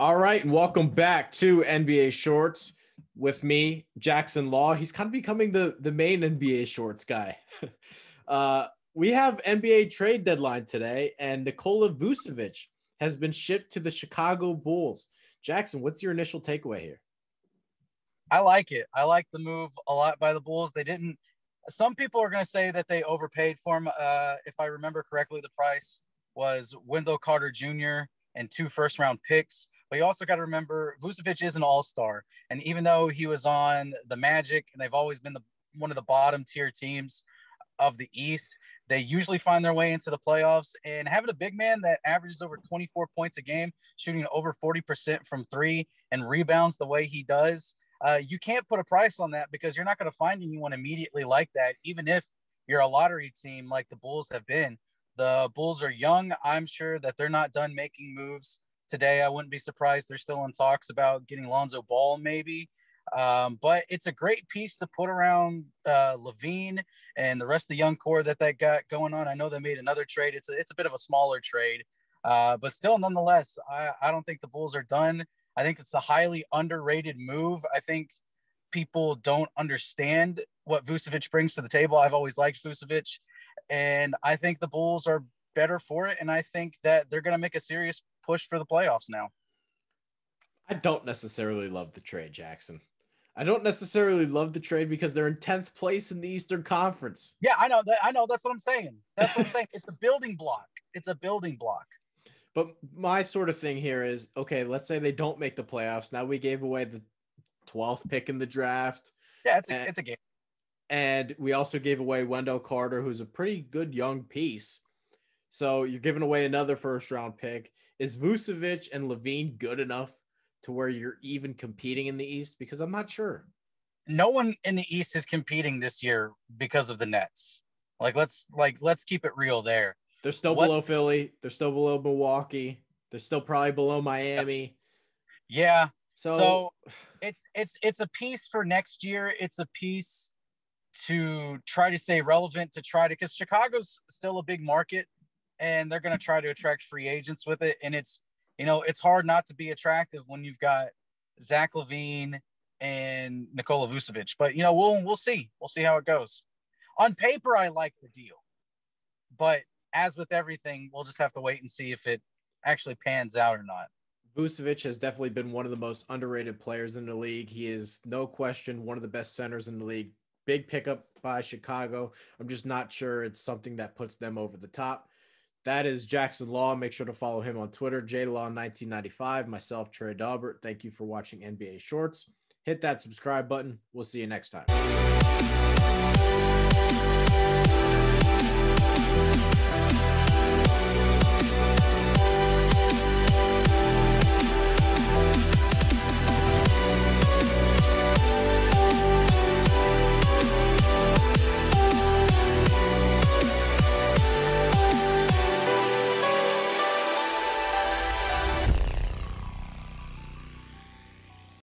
All right, and welcome back to NBA Shorts with me, Jackson Law. He's kind of becoming the main NBA Shorts guy. We have NBA trade deadline today, and Nikola Vucevic has been shipped to the Chicago Bulls. Jackson, what's your initial takeaway here? I like it. I like the move a lot by the Bulls. They didn't – some people are going to say that they overpaid for him. If I remember correctly, the price was Wendell Carter Jr. and 2 first-round picks. But you also got to remember, Vucevic is an all-star. And even though he was on the Magic, and they've always been one of the bottom-tier teams of the East, they usually find their way into the playoffs. And having a big man that averages over 24 points a game, shooting over 40% from 3, and rebounds the way he does, you can't put a price on that because you're not going to find anyone immediately like that, even if you're a lottery team like the Bulls have been. The Bulls are young. I'm sure that they're not done making moves today. I wouldn't be surprised. They're still in talks about getting Lonzo Ball maybe. But it's a great piece to put around LaVine and the rest of the young core that they got going on. I know they made another trade. It's a bit of a smaller trade. But still, nonetheless, I don't think the Bulls are done. I think it's a highly underrated move. I think people don't understand what Vucevic brings to the table. I've always liked Vucevic. And I think the Bulls are better for it. And I think that they're going to make a serious push for the playoffs now. I don't necessarily love the trade, Jackson. I don't necessarily love the trade because they're in 10th place in the Eastern Conference. Yeah, I know that. I know. That's what I'm saying. That's what I'm saying. It's a building block. It's a building block. But my sort of thing here is, okay, let's say they don't make the playoffs. Now we gave away the 12th pick in the draft. Yeah, it's a game. And we also gave away Wendell Carter, who's a pretty good young piece. So you're giving away another first-round pick. Is Vucevic and LaVine good enough to where you're even competing in the East? Because I'm not sure. No one in the East is competing this year because of the Nets. Let's keep it real there. They're still below Philly. They're still below Milwaukee. They're still probably below Miami. Yeah. So it's a piece for next year. It's a piece to try to stay relevant, because Chicago's still a big market and they're going to try to attract free agents with it. And it's hard not to be attractive when you've got Zach LaVine and Nikola Vucevic, but we'll see. We'll see how it goes. On paper, I like the deal, but as with everything, we'll just have to wait and see if it actually pans out or not. Vucevic has definitely been one of the most underrated players in the league. He is no question one of the best centers in the league. Big pickup by Chicago. I'm just not sure it's something that puts them over the top. That is Jackson Law. Make sure to follow him on Twitter, JLaw1995, myself, Trey Daubert. Thank you for watching NBA Shorts. Hit that subscribe button. We'll see you next time.